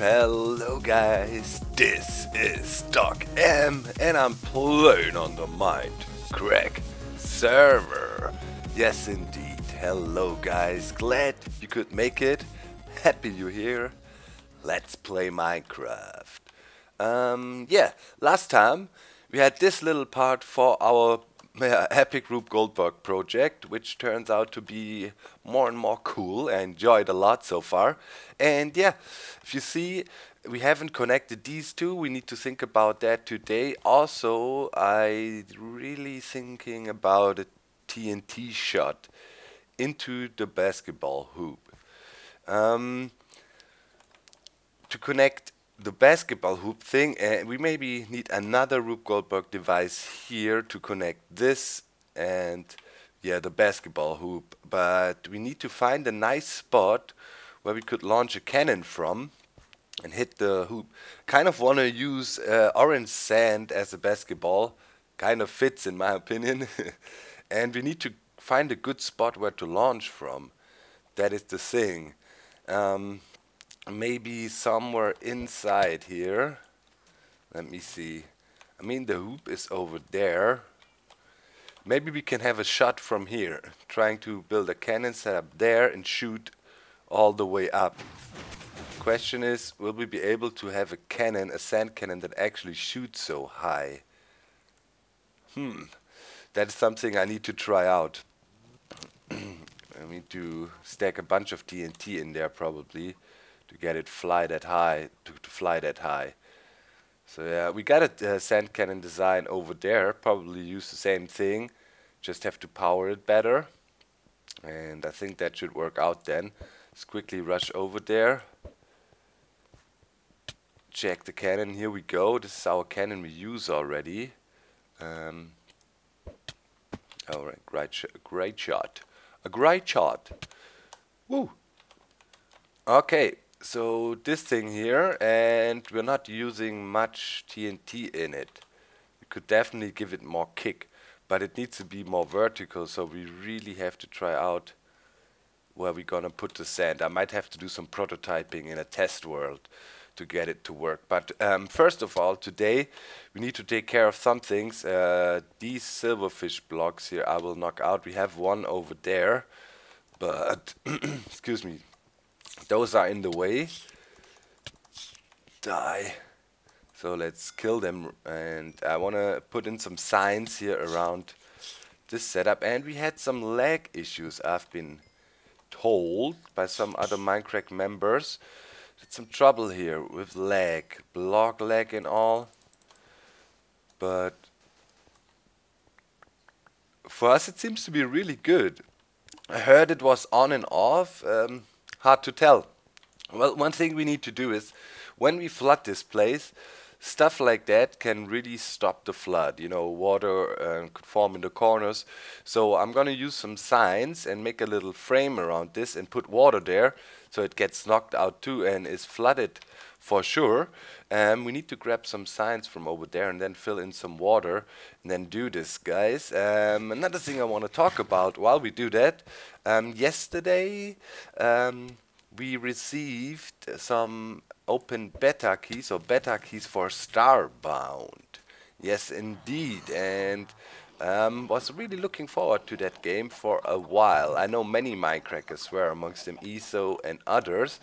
Hello guys, this is Doc M and I'm playing on the Mindcrack server. Yes indeed, hello guys, glad you could make it, happy you're here. Let's play Minecraft. Yeah, last time we had this little part for our epic Rube Goldberg project, which turns out to be more and more cool. I enjoyed a lot so far. And yeah, if you see, we haven't connected these two. We need to think about that today. Also, I really thinking about a TNT shot into the basketball hoop. To connect the basketball hoop thing, and we maybe need another Rube Goldberg device here to connect this and yeah, the basketball hoop, but we need to find a nice spot where we could launch a cannon from and hit the hoop. Kind of want to use orange sand as a basketball, kind of fits in my opinion. And we need to find a good spot where to launch from, that is the thing. Maybe somewhere inside here. Let me see. I mean, the hoop is over there. Maybe we can have a shot from here, trying to build a cannon set up there and shoot all the way up. Question is, will we be able to have a cannon, a sand cannon that actually shoots so high? That is something I need to try out. I need to stack a bunch of TNT in there probably to get it fly that high. So yeah, we got a sand cannon design over there, probably use the same thing, just have to power it better, and I think that should work out. Then let's quickly rush over there, check the cannon. Here we go, this is our cannon we use already. Alright, great shot. Woo! Okay, so this thing here, and we're not using much TNT in it. We could definitely give it more kick, but it needs to be more vertical, so we really have to try out where we're gonna put the sand. I might have to do some prototyping in a test world to get it to work. But first of all, today we need to take care of some things. These silverfish blocks here I will knock out. We have one over there, but excuse me. Those are in the way. Die. So let's kill them. And I want to put in some signs here around this setup. And we had some lag issues, I've been told by some other Minecraft members. Had some trouble here with lag, block lag and all. But for us it seems to be really good. I heard it was on and off. Hard to tell. Well, one thing we need to do is, when we flood this place, stuff like that can really stop the flood. You know, water could form in the corners. So I'm gonna use some signs and make a little frame around this and put water there so it gets knocked out too and is flooded for sure. We need to grab some signs from over there and then fill in some water and then do this, guys. Another thing I want to talk about while we do that, yesterday we received some open beta keys, or beta keys for Starbound. Yes indeed, and was really looking forward to that game for a while. I know many Minecrackers were, amongst them ESO and others.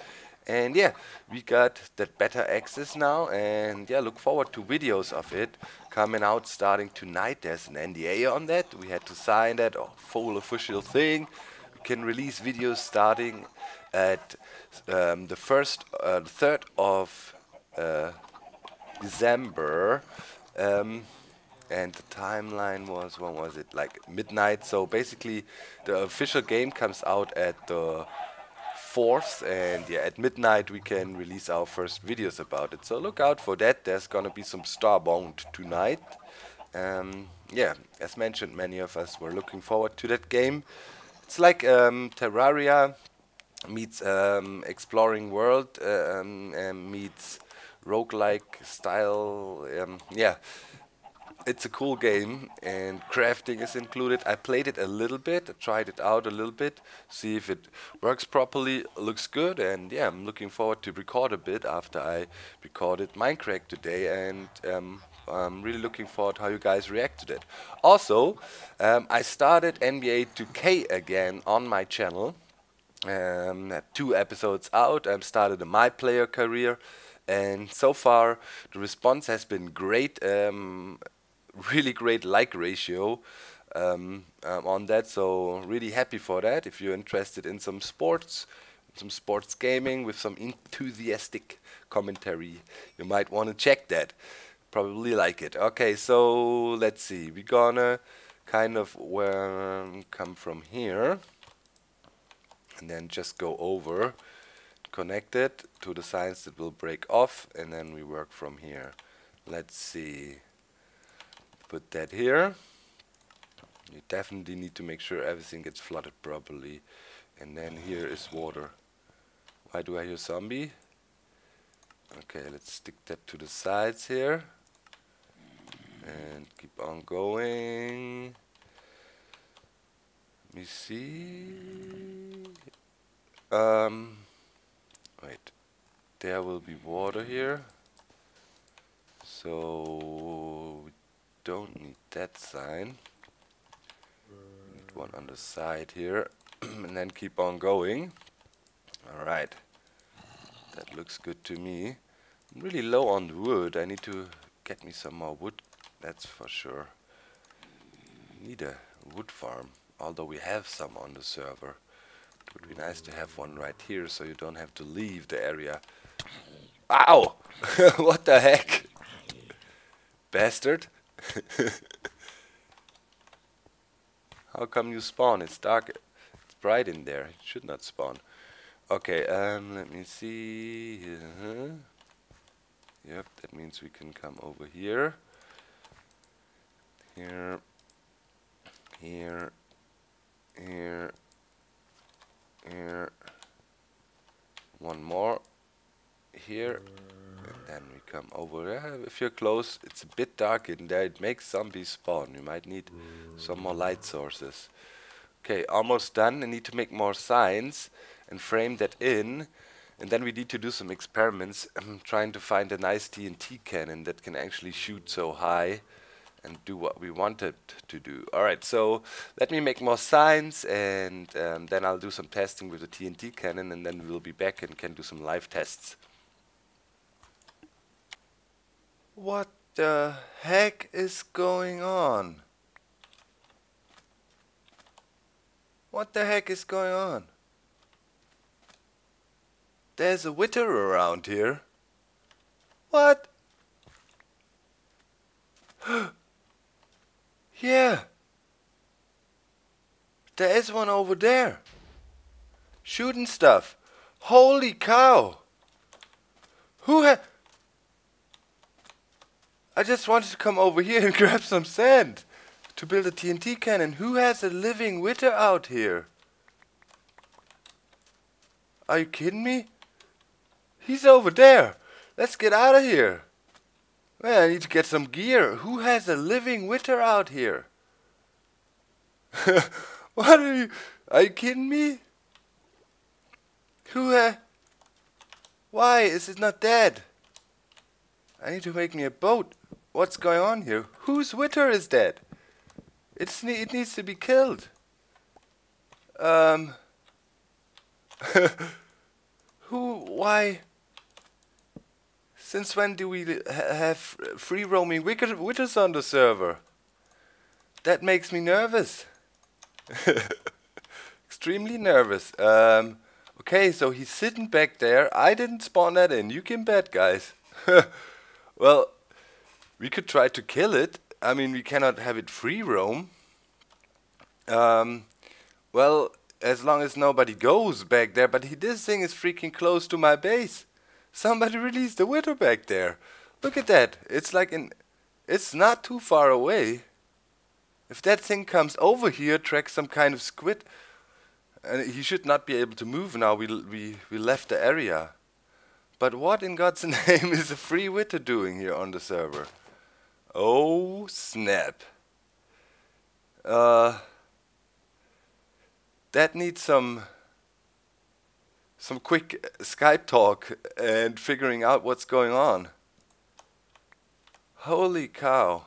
And yeah, we got that beta access now, and yeah, look forward to videos of it coming out starting tonight. There's an NDA on that, we had to sign that, full official thing. We can release videos starting at the 3rd of December. And the timeline was, when was it, like midnight. So basically the official game comes out at the 4th, and yeah, at midnight we can release our first videos about it, so look out for that. There's gonna be some Starbound tonight. Yeah, as mentioned, many of us were looking forward to that game. It's like Terraria meets exploring world and meets roguelike style. Yeah, It's a cool game and crafting is included. I played it a little bit, I tried it out a little bit, see if it works properly, looks good, and yeah, I'm looking forward to record a bit after I recorded Mindcrack today, and I'm really looking forward to how you guys react to that. Also, I started NBA2K again on my channel. 2 episodes out, I've started my player career, and so far the response has been great, really great like ratio on that, so really happy for that. If you're interested in some sports gaming with some enthusiastic commentary, you might want to check that. Probably like it. Okay, so let's see, we're gonna kind of come from here and then just go over, connect it to the signs that will break off, and then we work from here. Let's see, put that here. You definitely need to make sure everything gets flooded properly. And then here is water. Why do I hear zombie? Okay, let's stick that to the sides here and keep on going. Let me see. Wait, there will be water here, so we don't need that sign. Need one on the side here, and then keep on going. All right, that looks good to me. I'm really low on wood. I need to get me some more wood. That's for sure. Need a wood farm. Although we have some on the server. It would be nice to have one right here so you don't have to leave the area. Ow! What the heck? Bastard! How come you spawn? It's dark. It's bright in there. It should not spawn. Okay, let me see. Yep, that means we can come over here. Here. Here. Here, here, one more, here, and then we come over there. If you're close, it's a bit dark in there, it makes zombies spawn. You might need some more light sources. Okay, almost done. I need to make more signs and frame that in, and then we need to do some experiments. I'm trying to find a nice TNT cannon that can actually shoot so high and do what we wanted to do. Alright, so let me make more signs, and then I'll do some testing with the TNT cannon, and then we'll be back and can do some live tests. What the heck is going on? What the heck is going on? There's a Wither around here. What? Yeah, there is one over there, shooting stuff. Holy cow! I just wanted to come over here and grab some sand to build a TNT cannon. Who has a living Wither out here? Are you kidding me? He's over there. Let's get out of here. Man, I need to get some gear. Who has a living Wither out here? What are you? Are you kidding me? Why is it not dead? I need to make me a boat. What's going on here? Whose Wither is dead? It needs to be killed. Why? Since when do we have free roaming Withers on the server? That makes me nervous. Extremely nervous. Okay, so he's sitting back there. I didn't spawn that in. You can bet, guys. Well, we could try to kill it. I mean, we cannot have it free roam. Well, as long as nobody goes back there. But this thing is freaking close to my base. Somebody released the Wither back there. Look at that. It's like it's not too far away. If that thing comes over here, tracks some kind of squid, and he should not be able to move now. We left the area. But what in God's name is a free Wither doing here on the server? Oh, snap. That needs some quick Skype talk and figuring out what's going on. Holy cow.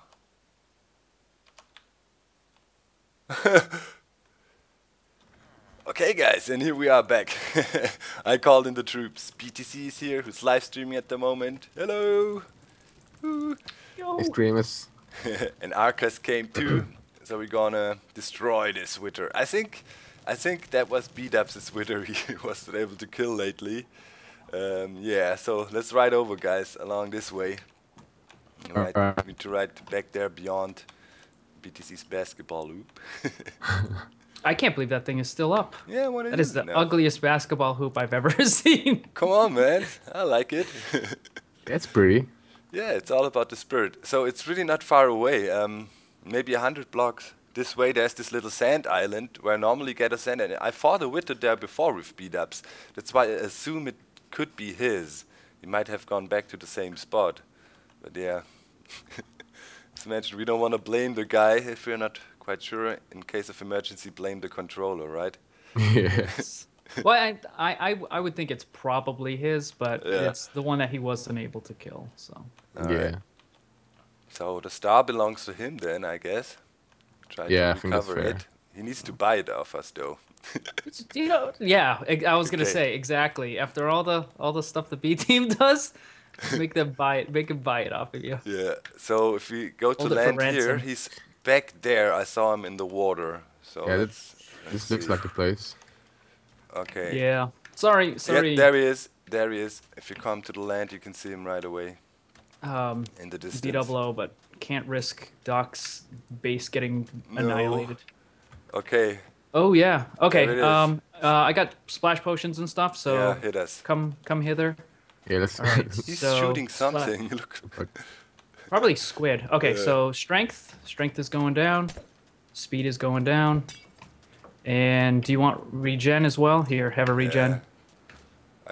Okay guys, and here we are back. I called in the troops. BTC is here, who's live streaming at the moment. Hello. Extremists. And Arkas came too. So we're gonna destroy this Wither. I think that was B Dubs' Wither he wasn't able to kill lately. Yeah, so let's ride over, guys, along this way. Right, we need to ride back there beyond BTC's basketball hoop. I can't believe that thing is still up. Yeah, what is it? That is the ugliest basketball hoop I've ever seen. Come on, man. I like it. That's pretty. Yeah, it's all about the spirit. So it's really not far away. Maybe 100 blocks this way, there's this little sand island where I normally get a sand. And I fought a Wither there before with B-Dubs. That's why I assume it could be his. He might have gone back to the same spot. But yeah, as mentioned, we don't want to blame the guy if we're not quite sure. In case of emergency, blame the controller, right? Yes. Well, I would think it's probably his, but yeah, it's the one that he wasn't able to kill. So all yeah. Right. So the star belongs to him then, I guess. Try to recover it. He needs to buy it off us, though. You know, yeah, I was gonna say exactly. After all the stuff the B team does, make them buy it. Make him buy it off of you. Yeah. So if we go to land here, he's back there. I saw him in the water. So yeah, this looks like a place. Okay. Yeah. Sorry. Yeah, there he is. There he is. If you come to the land, you can see him right away. In the distance. D-double-O, but can't risk Doc's base getting annihilated. Okay. Oh yeah. Okay. I got splash potions and stuff, so yeah, hit us. Come hither. Yeah, that's right. He's so shooting something. Look. Probably squid. Okay, so strength is going down, speed is going down, and do you want regen as well? Here, have a regen. Yeah.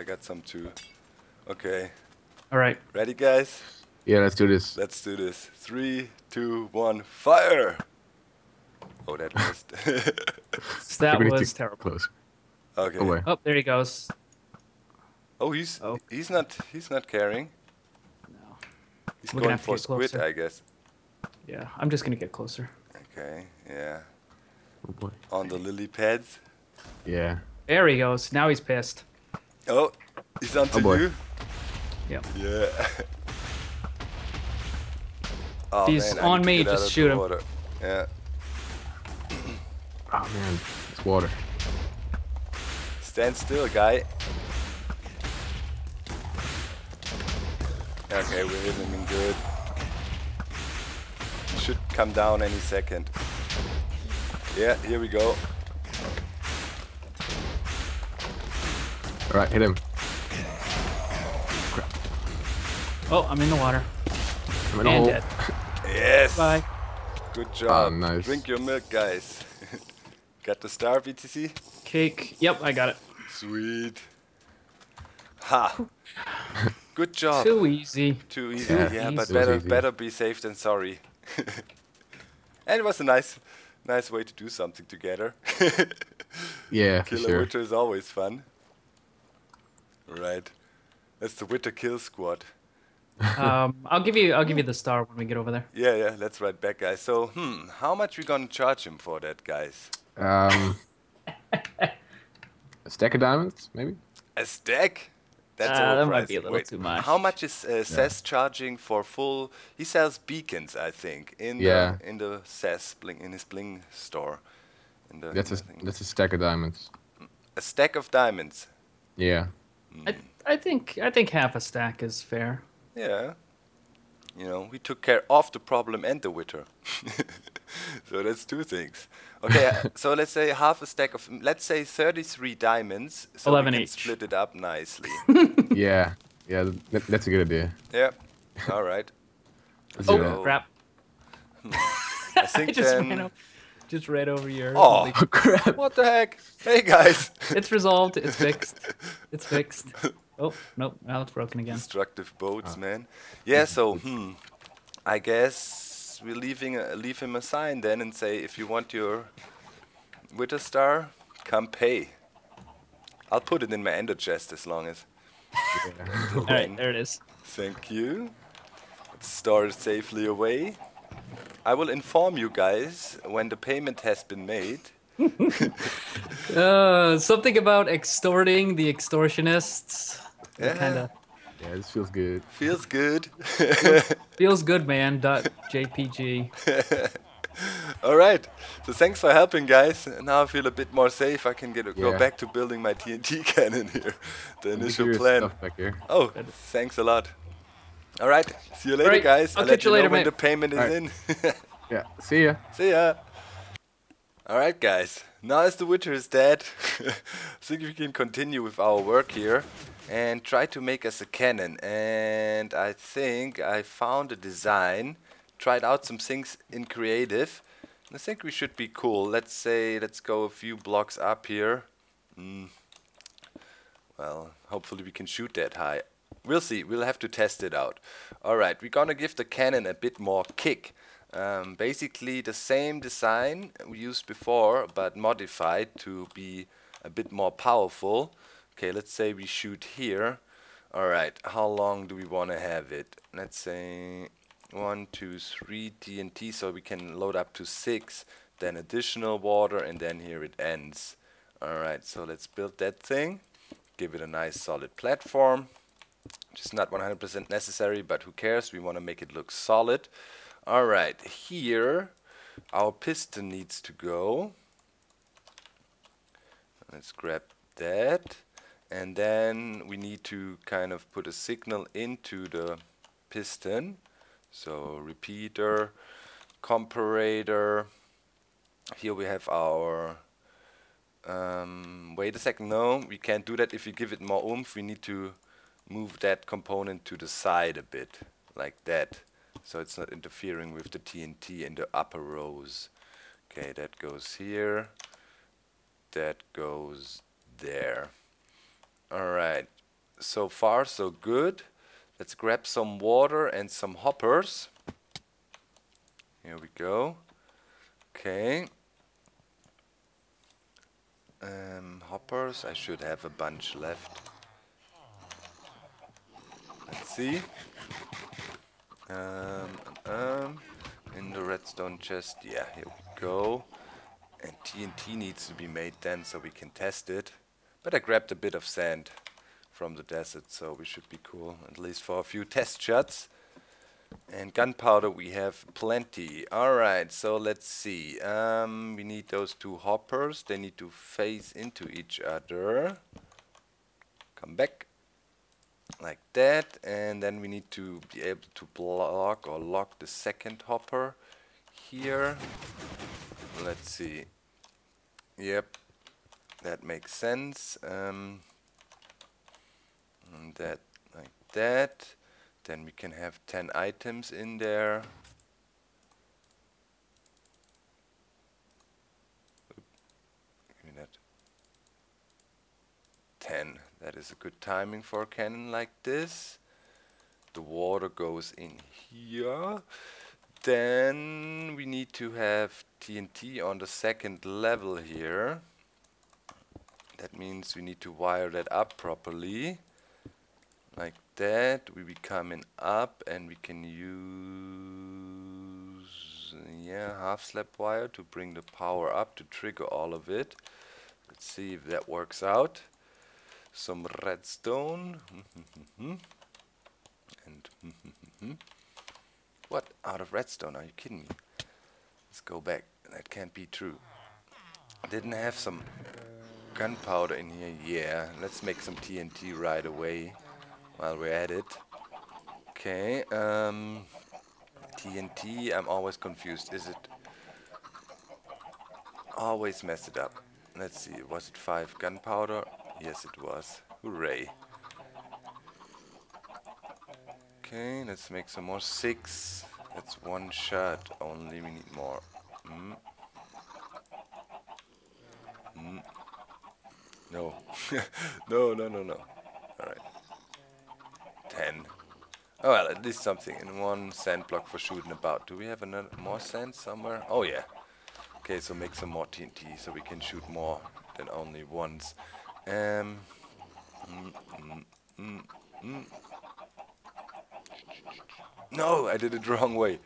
I got some too. Okay. All right. Ready, guys? Yeah, let's do this. Let's do this. 3, 2, 1, fire! Oh, that missed. That was terrible. Close. Okay. Away. Oh, there he goes. Oh, he's not carrying. No. He's going for squid, I guess. Yeah, I'm just gonna get closer. Okay. Yeah. Oh boy. On the lily pads. Yeah. There he goes. Now he's pissed. Oh, he's onto you. Yep. Yeah. Oh, he's man, on me, just shoot him. Water. Yeah. Oh man, it's water. Stand still, guy. Okay, we're hitting him good. He should come down any second. Yeah, here we go. Alright, hit him. Oh, I'm in the water. I'm in dead. Yes. Bye. Good job. Oh, nice. Drink your milk, guys. Got the star, BTC? Cake. Yep, I got it. Sweet. Ha. Good job. Too easy. Too easy. Yeah, but better be safe than sorry. And it was a nice way to do something together. Yeah, for sure. Killer Wither is always fun. Right. That's the Wither kill squad. I'll give you the star when we get over there. Yeah, let's ride back, guys. So, how much we gonna charge him for that, guys? A stack of diamonds, maybe. A stack? That's that might be a little too much. How much is Sess charging for full? He sells beacons, I think, in the Sess bling in his bling store. That's a stack of diamonds. A stack of diamonds. Yeah. I think half a stack is fair. Yeah, you know, we took care of the problem and the Wither, so that's two things. Okay, so let's say half a stack of, let's say 33 diamonds, so 11 we can each. Split it up nicely. yeah, that's a good idea. Yeah, all right. Oh, crap. I think I just ran over your... Oh, crap. What the heck? Hey, guys. It's resolved. It's fixed. It's fixed. Oh, nope, now it's broken again. Destructive boats, man. Yeah, so, I guess guess we leave him a sign then and say, if you want your Wither star, come pay. I'll put it in my ender chest as long as... Alright, there it is. Thank you. Let's store it safely away. I will inform you guys when the payment has been made. Something about extorting the extortionists. Yeah. Kinda. Yeah, this feels good. Feels good. Feels good, man. .jpg. All right. So thanks for helping, guys. Now I feel a bit more safe. I can go back to building my TNT cannon here. The initial plan. Back here. Oh, thanks a lot. All right. See you later, guys. I'll catch you later, mate. When the payment is in. Yeah. See ya. See ya. All right, guys. Now as the Wither is dead, I think we can continue with our work here and try to make us a cannon. And I think I found a design, tried out some things in creative. I think we should be cool. Let's say, let's go a few blocks up here. Well, hopefully we can shoot that high. We'll see, we'll have to test it out. All right, we're gonna give the cannon a bit more kick. Basically the same design we used before, but modified to be a bit more powerful. Okay, let's say we shoot here. All right, how long do we want to have it? Let's say 1, 2, 3 TNT, so we can load up to 6, then additional water, and then here it ends. All right, so let's build that thing, give it a nice solid platform, which is not 100% necessary, but who cares, we want to make it look solid. Alright, here our piston needs to go. Let's grab that. And then we need to kind of put a signal into the piston. So repeater, comparator. Here we have our... wait a second, no, we can't do that. If we give it more oomph, we need to move that component to the side a bit, like that. So it's not interfering with the TNT in the upper rows. Okay, that goes here. That goes there. Alright, so far so good. Let's grab some water and some hoppers. Here we go. Okay. Hoppers, I should have a bunch left. Let's see. In the redstone chest, yeah, here we go. And TNT needs to be made then, so we can test it. But I grabbed a bit of sand from the desert, so we should be cool, at least for a few test shots. And gunpowder we have plenty. Alright, so let's see. We need those 2 hoppers, they need to face into each other. Come back. Like that, and then we need to be able to block or lock the second hopper here. Let's see. Yep, that makes sense. And that like that. Then we can have 10 items in there. Give me that. 10. That is a good timing for a cannon like this. The water goes in here. Then we need to have TNT on the second level here. That means we need to wire that up properly. Like that, we be coming up and we can use half slab wire to bring the power up to trigger all of it. Let's see if that works out. Some redstone and what? Out of redstone? Are you kidding me? Let's go back. That can't be true. Didn't I have some gunpowder in here? Yeah, let's make some TNT right away while we're at it. Okay, TNT, I'm always confused. Is it... always mess it up. Let's see, was it 5 gunpowder? Yes, it was. Hooray. Okay, let's make some more. 6. That's one shot only. We need more. No. No. All right. 10. Oh well, at least something. And one sand block for shooting about. Do we have another more sand somewhere? Oh yeah. Okay, so make some more TNT so we can shoot more than only once. No, I did it the wrong way.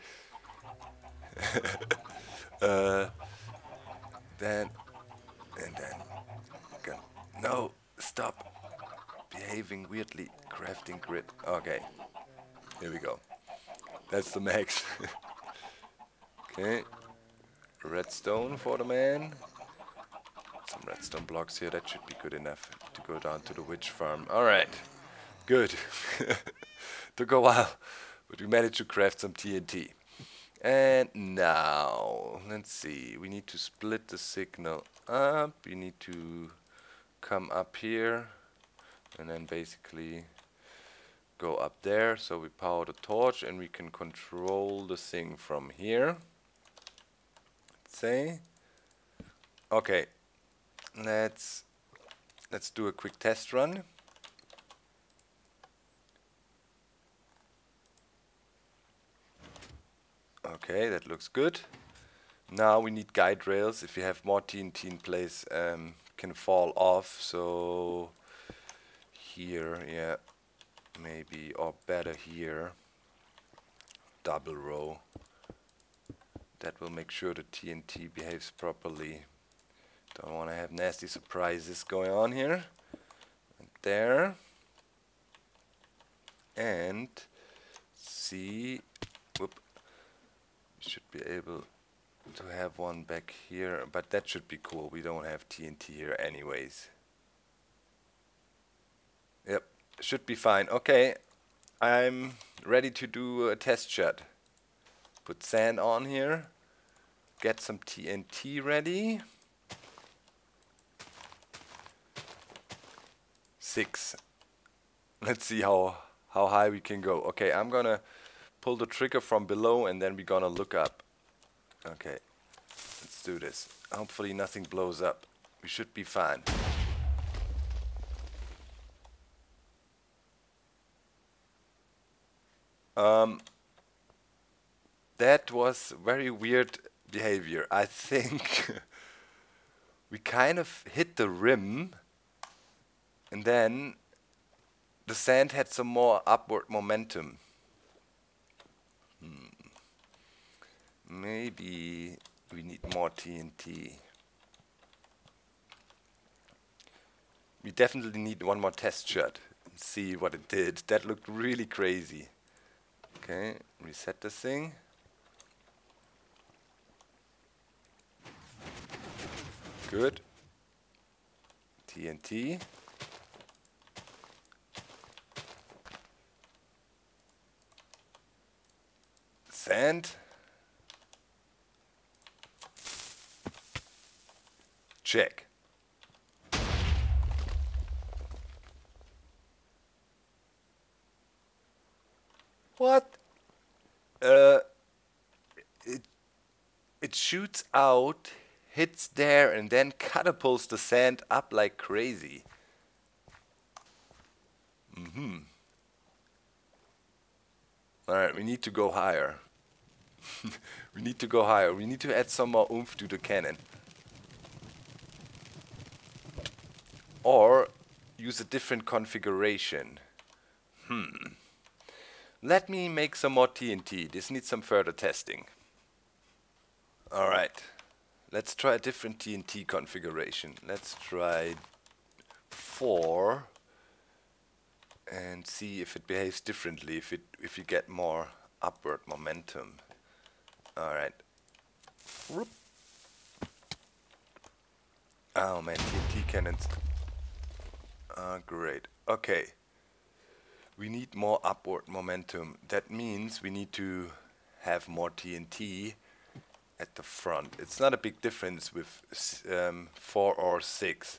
No, stop behaving weirdly. Crafting grid. Okay, here we go. That's the max. Okay, redstone for the man. Some redstone blocks here. That should be good enough to go down to the witch farm. All right, good. Took a while, but we managed to craft some TNT. And now, let's see, we need to split the signal up, we need to come up here, and then basically go up there, so we power the torch and we can control the thing from here. Let's say, okay, let's do a quick test run. Okay, that looks good. Now we need guide rails. If you have more TNT in place, can fall off. So here, yeah, maybe, or better here, double row. That will make sure the TNT behaves properly. Don't want to have nasty surprises going on here. And there. And see. Should be able to have one back here, but that should be cool. We don't have TNT here anyways. Yep, should be fine. Okay, I'm ready to do a test shot. Put sand on here, get some TNT ready. 6. Let's see how high we can go. Okay, I'm gonna pull the trigger from below and then we're gonna look up. Okay, let's do this. Hopefully nothing blows up. We should be fine. That was very weird behavior. I think we kind of hit the rim and then the sand had some more upward momentum. Maybe we need more TNT. We definitely need one more test shot and see what it did. That looked really crazy. Okay, reset this thing. Good. TNT. Sand. Check. What? It shoots out, hits there, and then catapults the sand up like crazy. Mm-hmm. Alright, we need to go higher. We need to go higher. We need to add some more oomph to the cannon. Or use a different configuration. Let me make some more TNT. This needs some further testing. Alright. Let's try a different TNT configuration. Let's try 4 and see if it behaves differently, if you get more upward momentum. Alright. Oh man, TNT cannons. Great. Okay. We need more upward momentum. That means we need to have more TNT at the front. It's not a big difference with 4 or 6.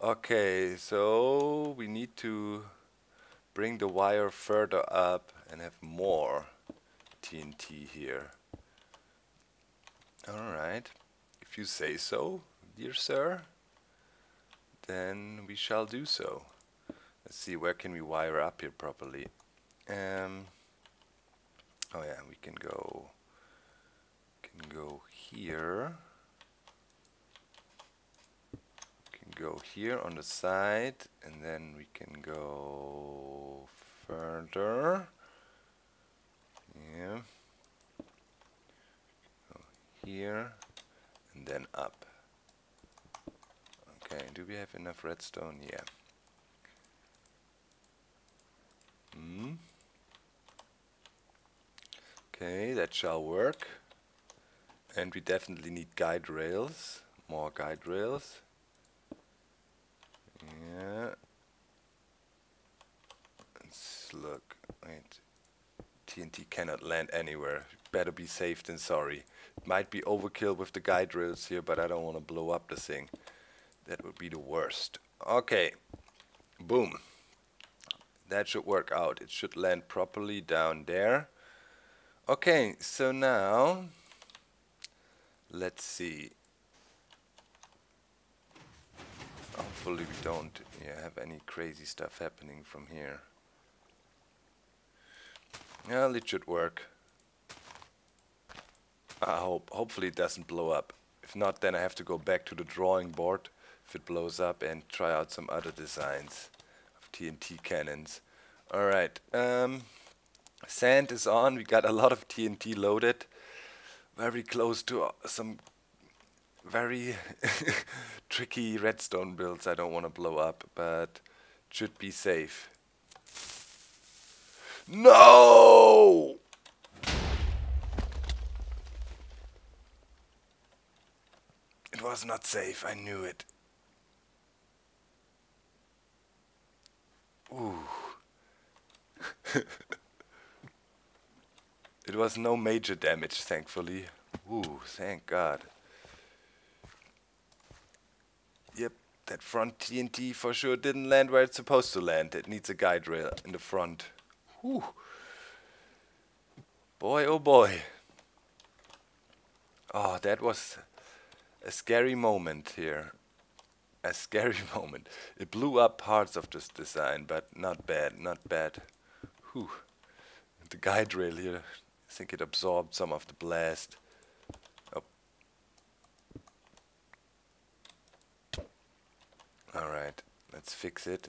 Okay, so we need to bring the wire further up and have more TNT here. Alright. If you say so, dear sir. Then we shall do so. Let's see, where can we wire up here properly? Oh yeah, we can go here. Go here on the side, and then we can go further. Yeah. Go here and then up. Okay, do we have enough redstone? Yeah. Okay, that shall work. And we definitely need guide rails, more guide rails. Yeah. Let's look. Wait. TNT cannot land anywhere. Better be safe than sorry. Might be overkill with the guide rails here, but I don't want to blow up the thing. That would be the worst. Okay. Boom. That should work out. It should land properly down there. Okay, so now let's see. Hopefully we don't have any crazy stuff happening from here. Well, it should work. I hope. Hopefully it doesn't blow up. If not, then I have to go back to the drawing board if it blows up and try out some other designs of TNT cannons. Alright, sand is on. We got a lot of TNT loaded. Very close to some very tricky redstone builds I don't want to blow up, but should be safe. No! It was not safe, I knew it. Ooh. It was no major damage, thankfully. Ooh, thank God. Yep, that front TNT for sure didn't land where it's supposed to land. It needs a guide rail in the front. Whew. Boy, oh boy. Oh, that was a scary moment here. A scary moment. It blew up parts of this design, but not bad, not bad. Whew. The guide rail here, I think it absorbed some of the blast. Alright, let's fix it.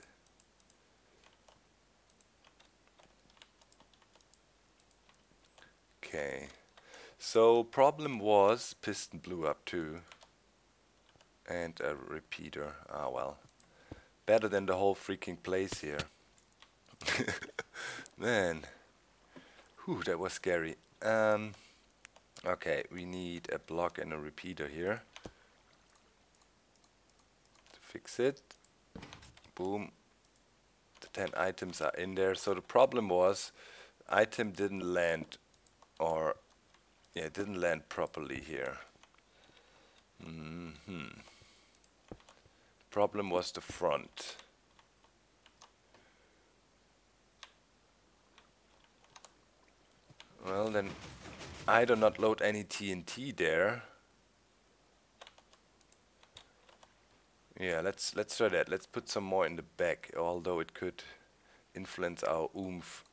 Okay, so problem was piston blew up too, and a repeater. Ah well, better than the whole freaking place here. Man, whew, that was scary. Okay, we need a block and a repeater here. Fix it. Boom. The 10 items are in there. So the problem was, item didn't land, or yeah, it didn't land properly here. The problem was the front. Well, then I do not load any TNT there. Yeah, let's try that. Let's put some more in the back, although it could influence our oomph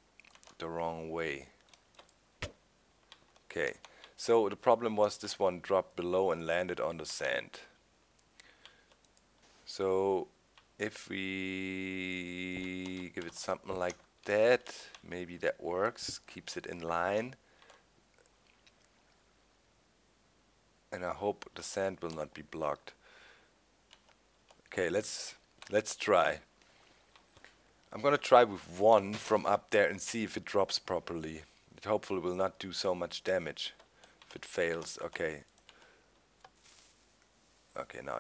the wrong way. Okay, so the problem was this one dropped below and landed on the sand. So if we give it something like that, maybe that works, keeps it in line. And I hope the sand will not be blocked. Okay, let's try. I'm gonna try with one from up there and see if it drops properly. It hopefully will not do so much damage. If it fails, okay. Okay, now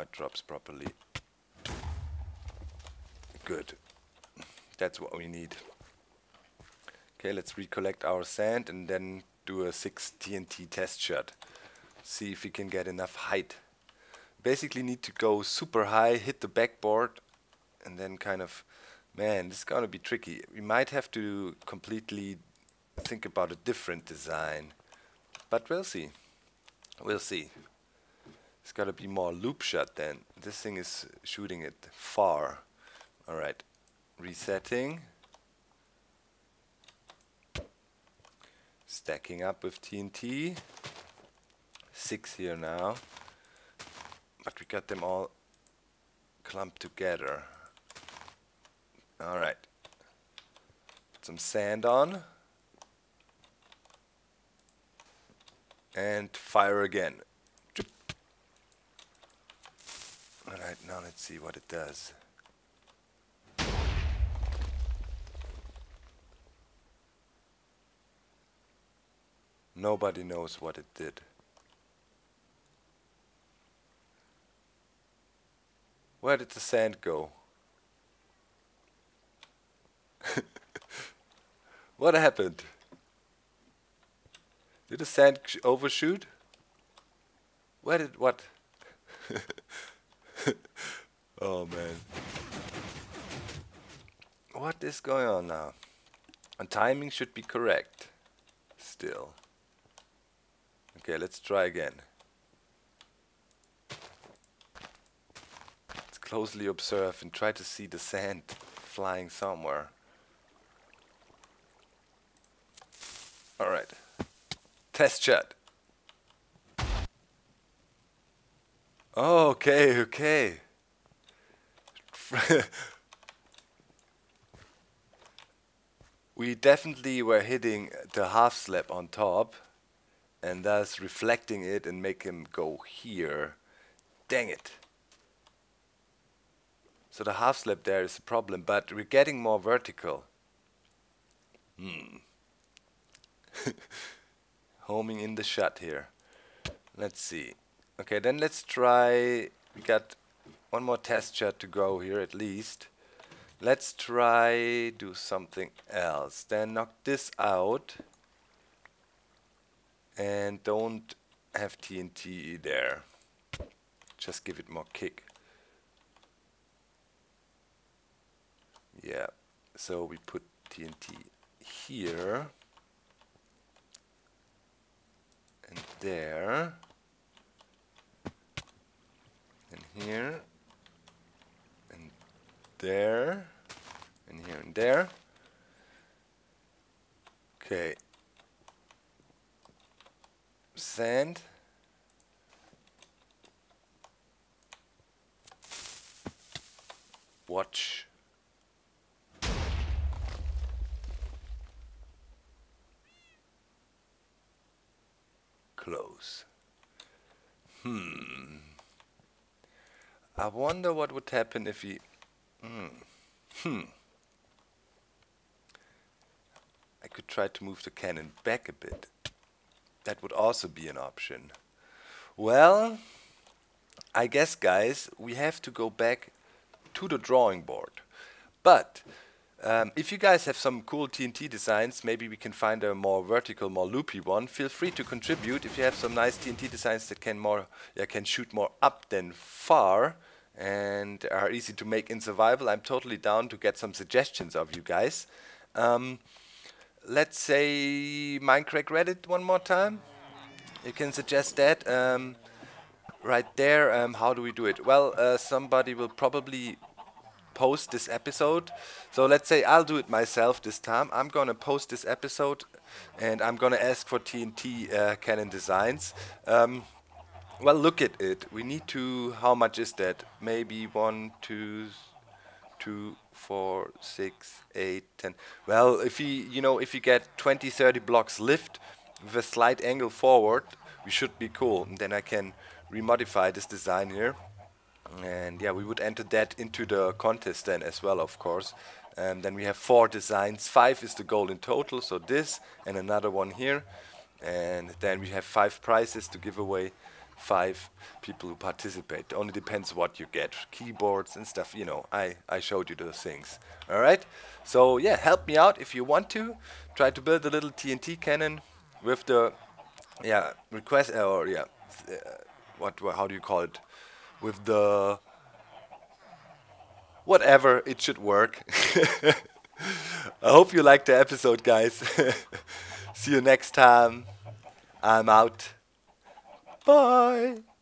it drops properly. Good. That's what we need. Okay, let's recollect our sand and then do a 6 TNT test shot. See if we can get enough height. Basically need to go super high, hit the backboard, and then kind of, man, this is gonna be tricky. We might have to completely think about a different design, but we'll see. We'll see. It's gotta be more loop shot then. This thing is shooting it far. All right, resetting. Stacking up with TNT. 6 here now. But we got them all clumped together. Alright. Put some sand on. And fire again. Alright, now let's see what it does. Nobody knows what it did. Where did the sand go? What happened? Did the sand overshoot? Where did what? Oh man. What is going on now? And timing should be correct. Still. Okay, let's try again. Let's closely observe and try to see the sand flying somewhere. Alright. Test shot. Okay, okay. We definitely were hitting the half slab on top and thus reflecting it and make him go here. Dang it. So the half slab there is a problem, but we're getting more vertical. Homing in the shot here. Let's see. Okay, then let's try. We got one more test shot to go here at least. Let's try do something else. Then knock this out. And don't have TNT there. Just give it more kick. Yeah, so we put TNT here. And there. And here. And there. And here and there. Okay. Sand. Watch. Close. I wonder what would happen if he... I could try to move the cannon back a bit. That would also be an option. Well, I guess, guys, we have to go back to the drawing board. But if you guys have some cool TNT designs, maybe we can find a more vertical, more loopy one. Feel free to contribute if you have some nice TNT designs that can shoot more up than far and are easy to make in survival. I'm totally down to get some suggestions of you guys. Let's say Mindcrack Reddit one more time. You can suggest that right there. How do we do it? Well, somebody will probably post this episode. So let's say I'll do it myself this time. I'm gonna post this episode, and I'm gonna ask for TNT cannon designs. Well, look at it. We need to. How much is that? Maybe 1, 2, 3, 4, 6, 8, 10. Well, if you get 20, 30 blocks lift with a slight angle forward, we should be cool. And then I can remodify this design here. And yeah, we would enter that into the contest then as well, of course. And then we have 4 designs. 5 is the goal in total. So this and another one here. And then we have 5 prizes to give away. 5 people who participate. Only depends what you get, keyboards and stuff, you know. I showed you those things. All right, so yeah, help me out if you want to. Try to build a little TNT cannon with the request or how do you call it, with the whatever. It should work. I hope you liked the episode, guys. See you next time. I'm out. Bye.